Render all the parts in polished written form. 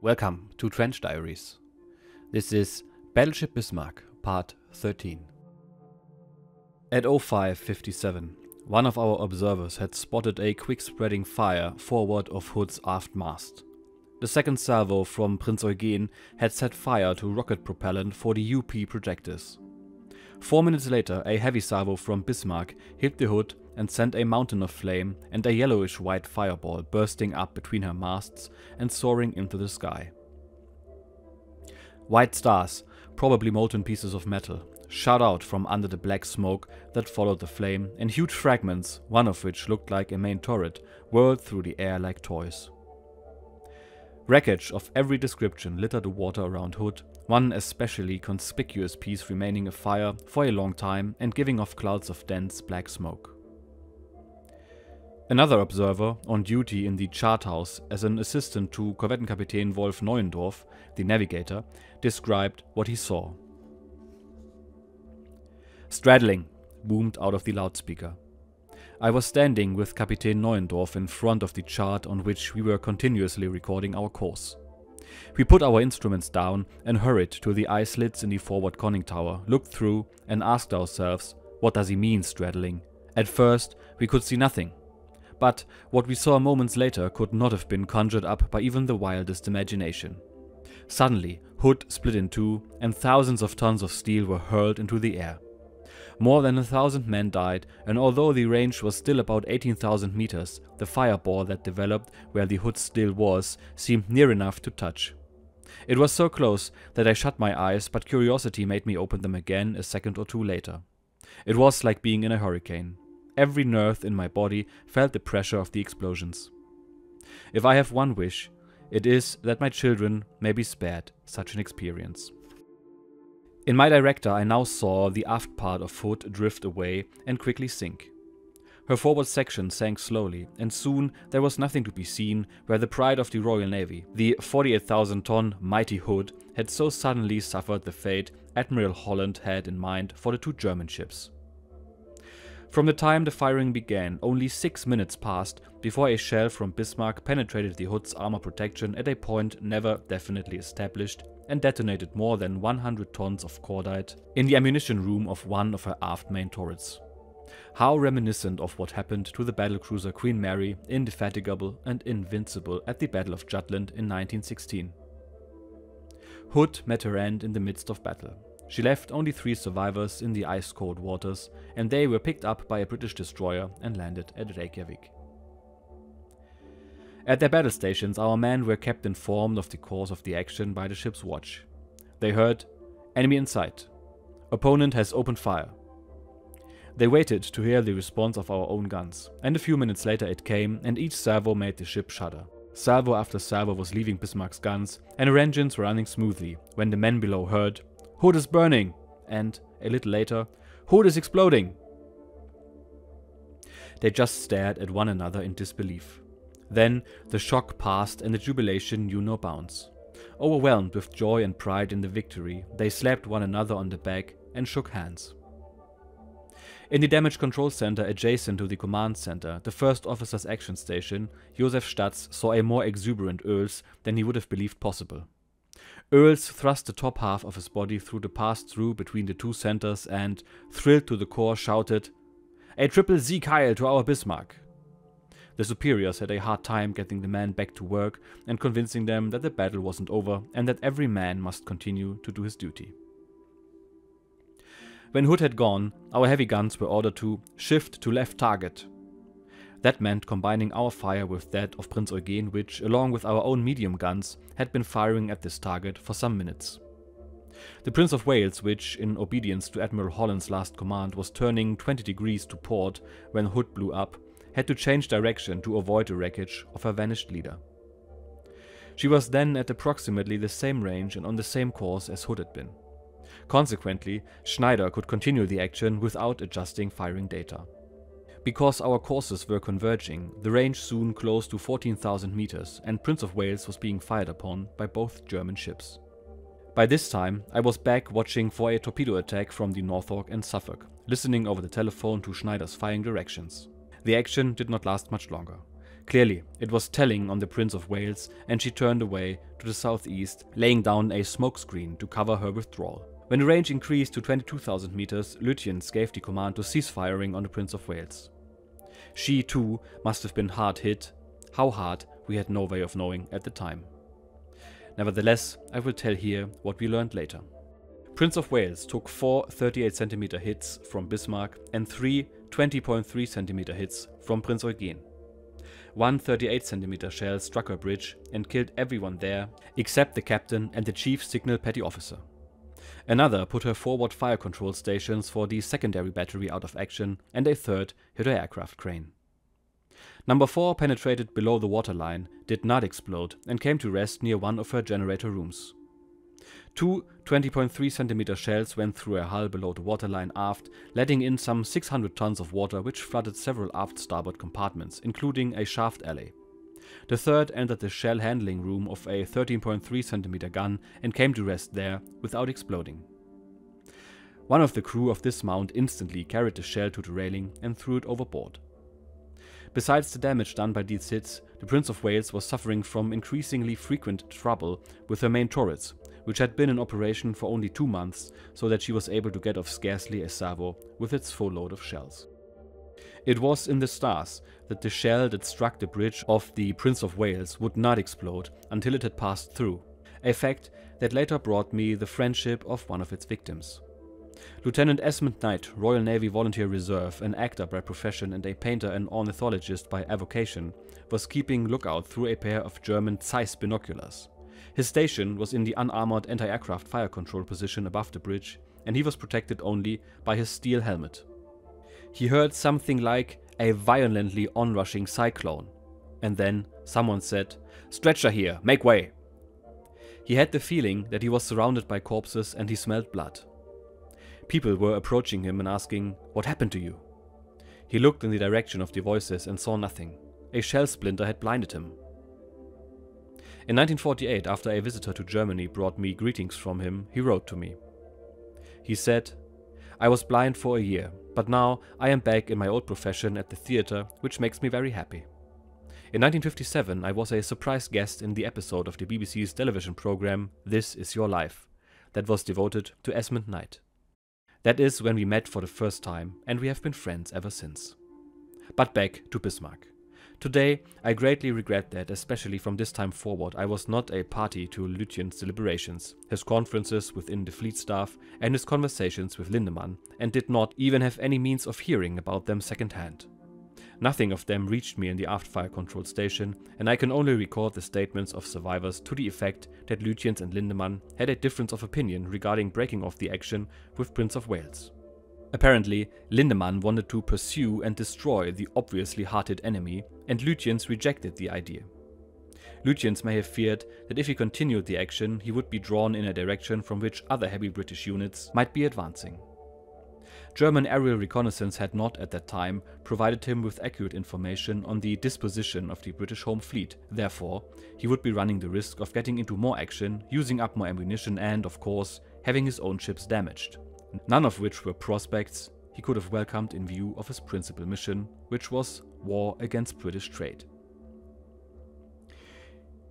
Welcome to Trench Diaries. This is Battleship Bismarck, Part 13. At 05:57, one of our observers had spotted a quick-spreading fire forward of Hood's aft mast. The second salvo from Prinz Eugen had set fire to rocket propellant for the UP projectors. 4 minutes later, a heavy salvo from Bismarck hit the Hood and sent a mountain of flame and a yellowish-white fireball bursting up between her masts and soaring into the sky. White stars, probably molten pieces of metal, shot out from under the black smoke that followed the flame, and huge fragments, one of which looked like a main turret, whirled through the air like toys. Wreckage of every description littered the water around Hood, one especially conspicuous piece remaining afire for a long time and giving off clouds of dense black smoke. Another observer, on duty in the chart house as an assistant to Korvettenkapitän Wolf Neuendorf, the navigator, described what he saw. "Straddling," boomed out of the loudspeaker. I was standing with Kapitän Neuendorf in front of the chart on which we were continuously recording our course. We put our instruments down and hurried to the eye slits in the forward conning tower, looked through and asked ourselves, what does he mean, straddling? At first, we could see nothing. But what we saw moments later could not have been conjured up by even the wildest imagination. Suddenly, Hood split in two, and thousands of tons of steel were hurled into the air. More than 1,000 men died, and although the range was still about 18,000 meters, the fireball that developed where the Hood still was seemed near enough to touch. It was so close that I shut my eyes, but curiosity made me open them again a second or two later. It was like being in a hurricane. Every nerve in my body felt the pressure of the explosions. If I have one wish, it is that my children may be spared such an experience. In my director, I now saw the aft part of Hood drift away and quickly sink. Her forward section sank slowly, and soon there was nothing to be seen where the pride of the Royal Navy, the 48,000-ton mighty Hood, had so suddenly suffered the fate Admiral Holland had in mind for the two German ships. From the time the firing began, only 6 minutes passed before a shell from Bismarck penetrated the Hood's armor protection at a point never definitely established and detonated more than 100 tons of cordite in the ammunition room of one of her aft main turrets. How reminiscent of what happened to the battlecruiser Queen Mary, Indefatigable and Invincible at the Battle of Jutland in 1916. Hood met her end in the midst of battle. She left only 3 survivors in the ice-cold waters, and they were picked up by a British destroyer and landed at Reykjavik. At their battle stations, our men were kept informed of the course of the action by the ship's watch. They heard, "Enemy in sight. Opponent has opened fire." They waited to hear the response of our own guns, and a few minutes later it came, and each salvo made the ship shudder. Salvo after salvo was leaving Bismarck's guns, and her engines were running smoothly, when the men below heard, "Hood is burning," and, a little later, "Hood is exploding." They just stared at one another in disbelief. Then the shock passed and the jubilation knew no bounds. Overwhelmed with joy and pride in the victory, they slapped one another on the back and shook hands. In the damage control center adjacent to the command center, the first officer's action station, Josef Statz saw a more exuberant Earls than he would have believed possible. Earls thrust the top half of his body through the pass-through between the two centers and, thrilled to the core, shouted, "A triple Sieg Heil to our Bismarck!" The superiors had a hard time getting the men back to work and convincing them that the battle wasn't over and that every man must continue to do his duty. When Hood had gone, our heavy guns were ordered to shift to left target. That meant combining our fire with that of Prinz Eugen, which, along with our own medium guns, had been firing at this target for some minutes. The Prince of Wales, which, in obedience to Admiral Holland's last command, was turning 20 degrees to port when Hood blew up, had to change direction to avoid the wreckage of her vanished leader. She was then at approximately the same range and on the same course as Hood had been. Consequently, Schneider could continue the action without adjusting firing data. Because our courses were converging, the range soon closed to 14,000 meters and Prince of Wales was being fired upon by both German ships. By this time, I was back watching for a torpedo attack from the Norfolk and Suffolk, listening over the telephone to Schneider's firing directions. The action did not last much longer. Clearly, it was telling on the Prince of Wales, and she turned away to the southeast, laying down a smokescreen to cover her withdrawal. When the range increased to 22,000 meters, Lütjens gave the command to cease firing on the Prince of Wales. She, too, must have been hard hit. How hard, we had no way of knowing at the time. Nevertheless, I will tell here what we learned later. Prince of Wales took 4 38cm hits from Bismarck and 3 20.3cm hits from Prinz Eugen. One 38cm shell struck her bridge and killed everyone there except the captain and the chief signal petty officer. Another put her forward fire control stations for the secondary battery out of action, and a third hit her aircraft crane. Number 4 penetrated below the waterline, did not explode, and came to rest near one of her generator rooms. Two 20.3cm shells went through her hull below the waterline aft, letting in some 600 tons of water, which flooded several aft starboard compartments, including a shaft alley. The third entered the shell handling room of a 13.3cm gun and came to rest there without exploding. One of the crew of this mount instantly carried the shell to the railing and threw it overboard. Besides the damage done by these hits, the Prince of Wales was suffering from increasingly frequent trouble with her main turrets, which had been in operation for only 2 months, so that she was able to get off scarcely a salvo with its full load of shells. It was in the stars that the shell that struck the bridge of the Prince of Wales would not explode until it had passed through, a fact that later brought me the friendship of one of its victims. Lieutenant Esmond Knight, Royal Navy Volunteer Reserve, an actor by profession and a painter and ornithologist by avocation, was keeping lookout through a pair of German Zeiss binoculars. His station was in the unarmored anti-aircraft fire control position above the bridge, and he was protected only by his steel helmet. He heard something like a violently onrushing cyclone, and then someone said, "Stretcher here, make way!" He had the feeling that he was surrounded by corpses and he smelled blood. People were approaching him and asking, "What happened to you?" He looked in the direction of the voices and saw nothing. A shell splinter had blinded him. In 1948, after a visitor to Germany brought me greetings from him, he wrote to me. He said, "I was blind for a year, but now I am back in my old profession at the theater, which makes me very happy. In 1957, I was a surprise guest in the episode of the BBC's television program This Is Your Life, that was devoted to Esmond Knight. That is when we met for the first time, and we have been friends ever since. But back to Bismarck. Today, I greatly regret that, especially from this time forward, I was not a party to Lütjens' deliberations, his conferences within the fleet staff, and his conversations with Lindemann, and did not even have any means of hearing about them secondhand. Nothing of them reached me in the aft fire control station, and I can only record the statements of survivors to the effect that Lütjens and Lindemann had a difference of opinion regarding breaking off the action with Prince of Wales. Apparently, Lindemann wanted to pursue and destroy the obviously hearted enemy, and Lütjens rejected the idea. Lütjens may have feared that if he continued the action, he would be drawn in a direction from which other heavy British units might be advancing. German aerial reconnaissance had not, at that time, provided him with accurate information on the disposition of the British home fleet. Therefore, he would be running the risk of getting into more action, using up more ammunition and, of course, having his own ships damaged, none of which were prospects he could have welcomed in view of his principal mission, which was war against British trade.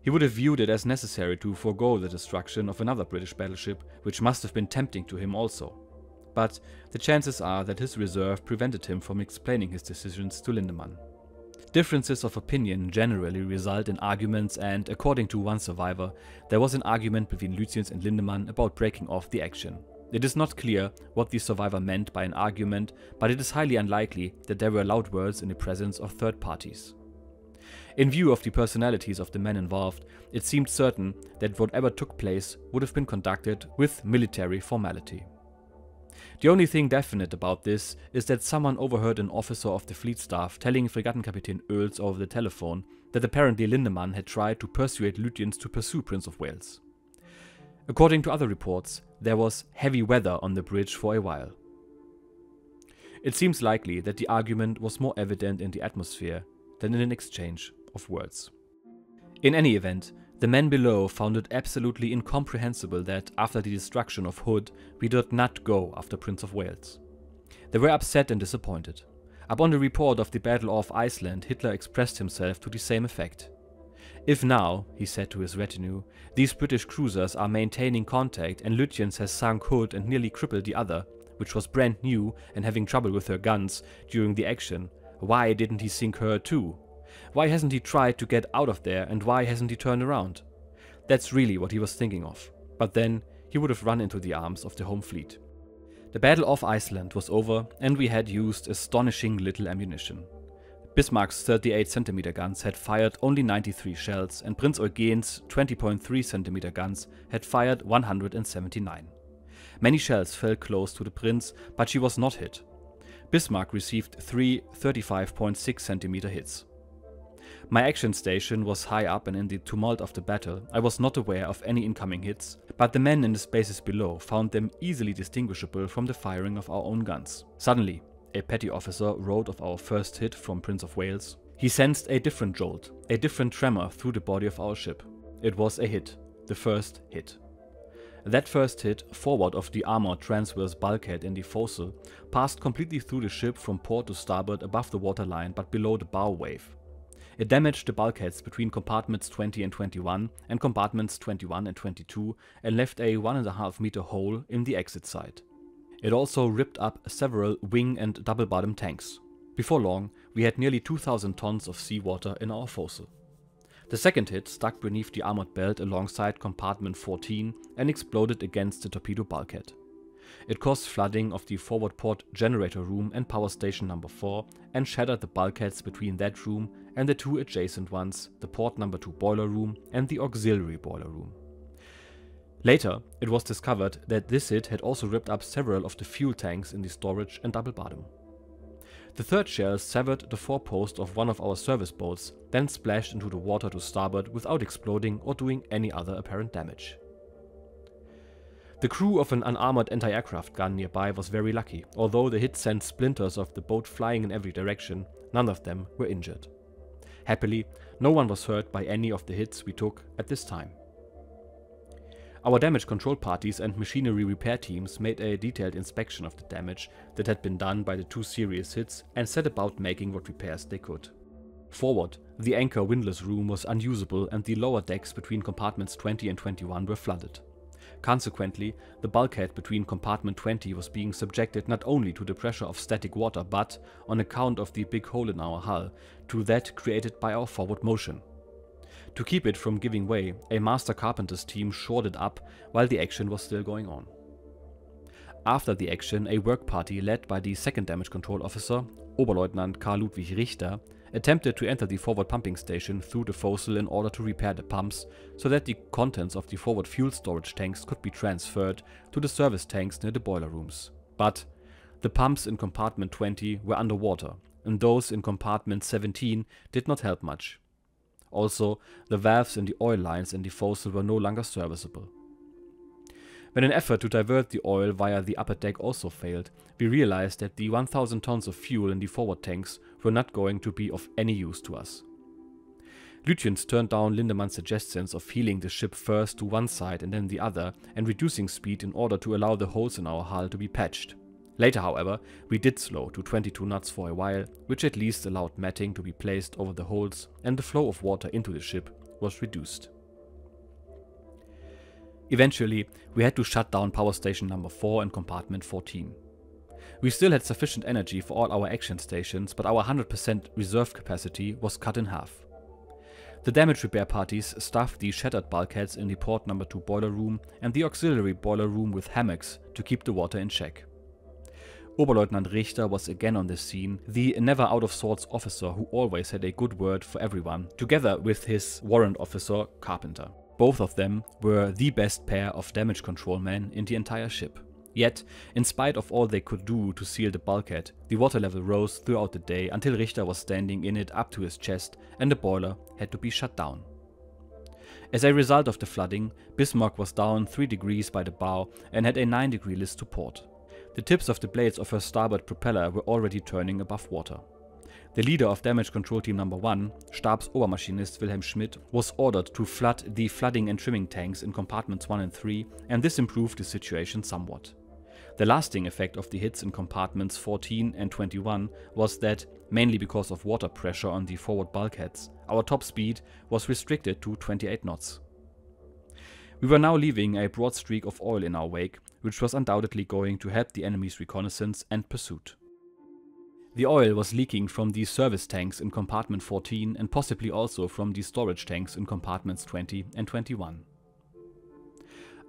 He would have viewed it as necessary to forego the destruction of another British battleship, which must have been tempting to him also. But the chances are that his reserve prevented him from explaining his decisions to Lindemann. Differences of opinion generally result in arguments, and according to one survivor, there was an argument between Lütjens and Lindemann about breaking off the action. It is not clear what the survivor meant by an argument, but it is highly unlikely that there were loud words in the presence of third parties. In view of the personalities of the men involved, it seemed certain that whatever took place would have been conducted with military formality. The only thing definite about this is that someone overheard an officer of the fleet staff telling Fregattenkapitän Öls over the telephone that apparently Lindemann had tried to persuade Lütjens to pursue Prince of Wales. According to other reports, there was heavy weather on the bridge for a while. It seems likely that the argument was more evident in the atmosphere than in an exchange of words. In any event, the men below found it absolutely incomprehensible that, after the destruction of Hood, we did not go after Prince of Wales. They were upset and disappointed. Upon the report of the Battle of Iceland, Hitler expressed himself to the same effect. "If now," he said to his retinue, "these British cruisers are maintaining contact and Lütjens has sunk Hood and nearly crippled the other, which was brand new and having trouble with her guns during the action, why didn't he sink her too? Why hasn't he tried to get out of there and why hasn't he turned around?" That's really what he was thinking of, but then he would have run into the arms of the home fleet. The Battle of Iceland was over and we had used astonishing little ammunition. Bismarck's 38 cm guns had fired only 93 shells and Prinz Eugen's 20.3 cm guns had fired 179. Many shells fell close to the Prinz, but she was not hit. Bismarck received 3 35.6 cm hits. My action station was high up and in the tumult of the battle I was not aware of any incoming hits, but the men in the spaces below found them easily distinguishable from the firing of our own guns. Suddenly, a petty officer wrote of our first hit from Prince of Wales. He sensed a different jolt, a different tremor through the body of our ship. It was a hit, the first hit. That first hit, forward of the armored transverse bulkhead in the forecastle, passed completely through the ship from port to starboard above the waterline but below the bow wave. It damaged the bulkheads between compartments 20 and 21 and compartments 21 and 22 and left a 1.5 meter hole in the exit side. It also ripped up several wing and double bottom tanks. Before long, we had nearly 2,000 tons of seawater in our forecastle. The second hit stuck beneath the armored belt alongside compartment 14 and exploded against the torpedo bulkhead. It caused flooding of the forward port generator room and power station number 4 and shattered the bulkheads between that room and the two adjacent ones, the port number 2 boiler room and the auxiliary boiler room. Later, it was discovered that this hit had also ripped up several of the fuel tanks in the storage and double bottom. The third shell severed the forepost of one of our service boats, then splashed into the water to starboard without exploding or doing any other apparent damage. The crew of an unarmored anti-aircraft gun nearby was very lucky, although the hit sent splinters of the boat flying in every direction, none of them were injured. Happily, no one was hurt by any of the hits we took at this time. Our damage control parties and machinery repair teams made a detailed inspection of the damage that had been done by the two serious hits and set about making what repairs they could. Forward, the anchor windlass room was unusable and the lower decks between compartments 20 and 21 were flooded. Consequently, the bulkhead between compartment 20 was being subjected not only to the pressure of static water but, on account of the big hole in our hull, to that created by our forward motion. To keep it from giving way, a master carpenter's team shored it up while the action was still going on. After the action, a work party led by the second damage control officer, Oberleutnant Karl Ludwig Richter, attempted to enter the forward pumping station through the forecastle in order to repair the pumps so that the contents of the forward fuel storage tanks could be transferred to the service tanks near the boiler rooms. But the pumps in compartment 20 were underwater, and those in compartment 17 did not help much. Also, the valves in the oil lines in the forecastle were no longer serviceable. When an effort to divert the oil via the upper deck also failed, we realized that the 1,000 tons of fuel in the forward tanks were not going to be of any use to us. Lütjens turned down Lindemann's suggestions of heeling the ship first to one side and then the other and reducing speed in order to allow the holes in our hull to be patched. Later, however, we did slow to 22 knots for a while, which at least allowed matting to be placed over the holes and the flow of water into the ship was reduced. Eventually, we had to shut down power station number 4 and compartment 14. We still had sufficient energy for all our action stations, but our 100% reserve capacity was cut in half. The damage repair parties stuffed the shattered bulkheads in the port number 2 boiler room and the auxiliary boiler room with hammocks to keep the water in check. Oberleutnant Richter was again on the scene, the never out of sorts officer who always had a good word for everyone, together with his warrant officer Carpenter. Both of them were the best pair of damage control men in the entire ship. Yet, in spite of all they could do to seal the bulkhead, the water level rose throughout the day until Richter was standing in it up to his chest and the boiler had to be shut down. As a result of the flooding, Bismarck was down 3 degrees by the bow and had a 9-degree list to port. The tips of the blades of her starboard propeller were already turning above water. The leader of damage control team number 1, Stabsobermaschinist Wilhelm Schmidt, was ordered to flood the flooding and trimming tanks in compartments 1 and 3 and this improved the situation somewhat. The lasting effect of the hits in compartments 14 and 21 was that, mainly because of water pressure on the forward bulkheads, our top speed was restricted to 28 knots. We were now leaving a broad streak of oil in our wake, which was undoubtedly going to help the enemy's reconnaissance and pursuit. The oil was leaking from the service tanks in compartment 14 and possibly also from the storage tanks in compartments 20 and 21.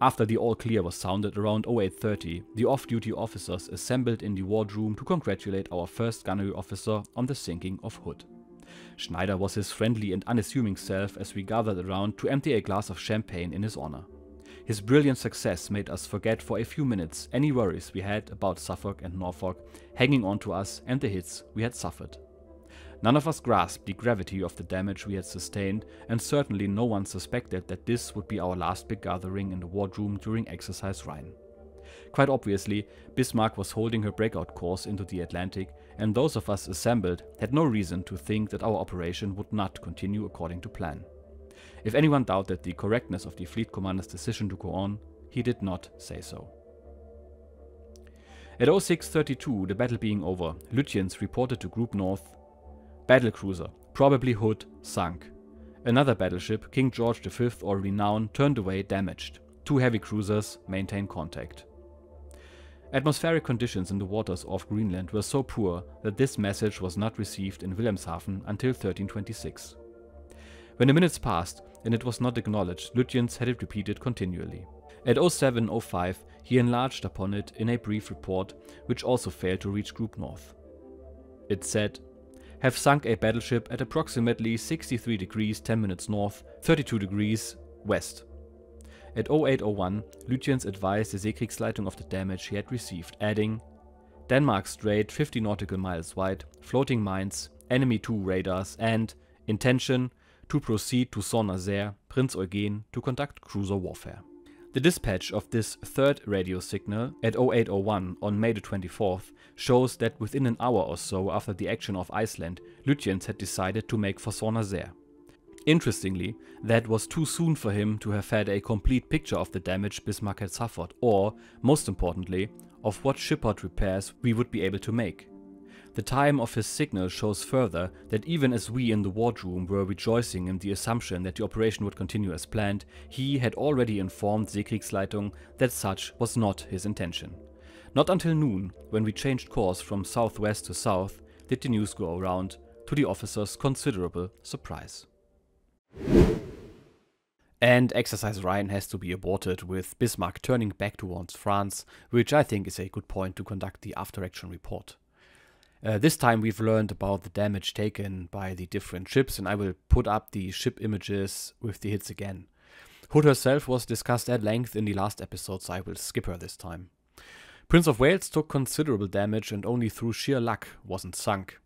After the all clear was sounded around 08:30, the off-duty officers assembled in the wardroom to congratulate our first gunnery officer on the sinking of Hood. Schneider was his friendly and unassuming self as we gathered around to empty a glass of champagne in his honor. His brilliant success made us forget for a few minutes any worries we had about Suffolk and Norfolk hanging on to us and the hits we had suffered. None of us grasped the gravity of the damage we had sustained, and certainly no one suspected that this would be our last big gathering in the wardroom during Exercise Rhine. Quite obviously, Bismarck was holding her breakout course into the Atlantic, and those of us assembled had no reason to think that our operation would not continue according to plan. If anyone doubted the correctness of the fleet commander's decision to go on, he did not say so. At 06:32, the battle being over, Lütjens reported to Group North, "Battlecruiser, probably Hood, sunk. Another battleship, King George V or Renown, turned away damaged. Two heavy cruisers, maintain contact." Atmospheric conditions in the waters off Greenland were so poor that this message was not received in Wilhelmshaven until 1326. When the minutes passed and it was not acknowledged, Lütjens had it repeated continually. At 07:05 he enlarged upon it in a brief report, which also failed to reach Group North. It said, "Have sunk a battleship at approximately 63 degrees 10 minutes north, 32 degrees west." At 08:01, Lütjens advised the Seekriegsleitung of the damage he had received, adding, "Denmark Strait 50 nautical miles wide, floating mines, enemy 2 radars, and intention to proceed to Saint-Nazaire, Prinz Eugen, to conduct cruiser warfare." The dispatch of this third radio signal at 08:01 on May the 24th shows that within an hour or so after the action off Iceland, Lütjens had decided to make for Saint-Nazaire. Interestingly, that was too soon for him to have had a complete picture of the damage Bismarck had suffered or, most importantly, of what shipyard repairs we would be able to make. The time of his signal shows further that even as we in the wardroom were rejoicing in the assumption that the operation would continue as planned, he had already informed Seekriegsleitung that such was not his intention. Not until noon, when we changed course from southwest to south, did the news go around, to the officers' considerable surprise. And Exercise Rhine has to be aborted, with Bismarck turning back towards France, which I think is a good point to conduct the after-action report. This time we've learned about the damage taken by the different ships, and I will put up the ship images with the hits again. Hood herself was discussed at length in the last episode, so I will skip her this time. Prince of Wales took considerable damage and only through sheer luck wasn't sunk.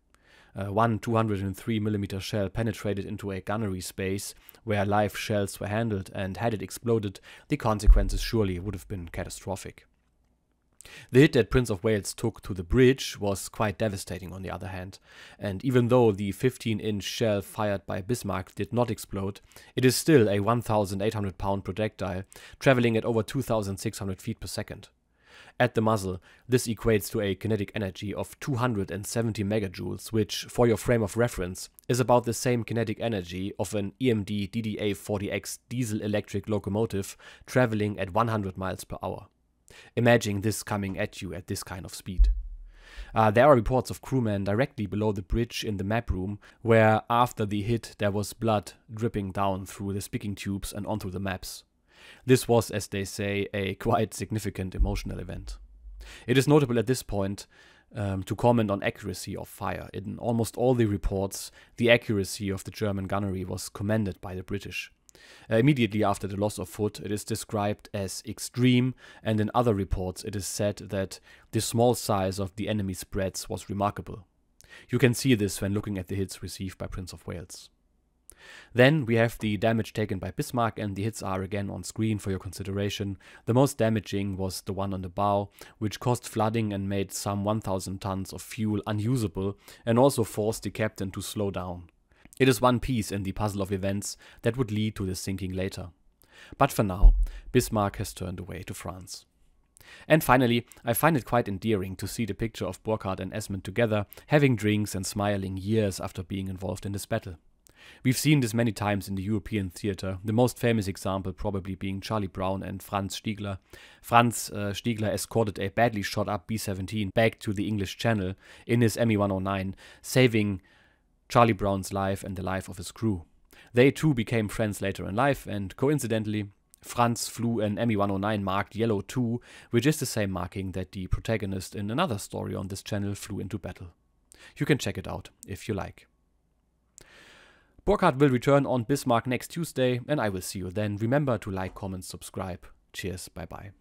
One 203mm shell penetrated into a gunnery space where live shells were handled, and had it exploded, the consequences surely would have been catastrophic. The hit that Prince of Wales took to the bridge was quite devastating on the other hand, and even though the 15-inch shell fired by Bismarck did not explode, it is still a 1,800 pound projectile travelling at over 2,600 feet per second. At the muzzle, this equates to a kinetic energy of 270 megajoules, which, for your frame of reference, is about the same kinetic energy of an EMD DDA-40X diesel-electric locomotive travelling at 100 miles per hour. Imagine this coming at you at this kind of speed. There are reports of crewmen directly below the bridge in the map room, where after the hit there was blood dripping down through the speaking tubes and onto the maps. This was, as they say, a quite significant emotional event. It is notable at this point to comment on accuracy of fire. In almost all the reports, the accuracy of the German gunnery was commended by the British. Immediately after the loss of Hood, it is described as extreme, and in other reports it is said that the small size of the enemy spreads was remarkable. You can see this when looking at the hits received by Prince of Wales. Then we have the damage taken by Bismarck, and the hits are again on screen for your consideration. The most damaging was the one on the bow, which caused flooding and made some 1,000 tons of fuel unusable, and also forced the captain to slow down. It is one piece in the puzzle of events that would lead to the sinking later. But for now, Bismarck has turned away to France. And finally, I find it quite endearing to see the picture of Burckhardt and Esmond together, having drinks and smiling years after being involved in this battle. We've seen this many times in the European theatre, the most famous example probably being Charlie Brown and Franz Stiegler. Franz Stiegler escorted a badly shot up B-17 back to the English Channel in his ME 109, saving Charlie Brown's life and the life of his crew. They too became friends later in life, and coincidentally, Franz flew an ME 109 marked yellow 2, which is the same marking that the protagonist in another story on this channel flew into battle. You can check it out if you like. Burckhardt will return on Bismarck next Tuesday, and I will see you then. Remember to like, comment, subscribe. Cheers, bye bye.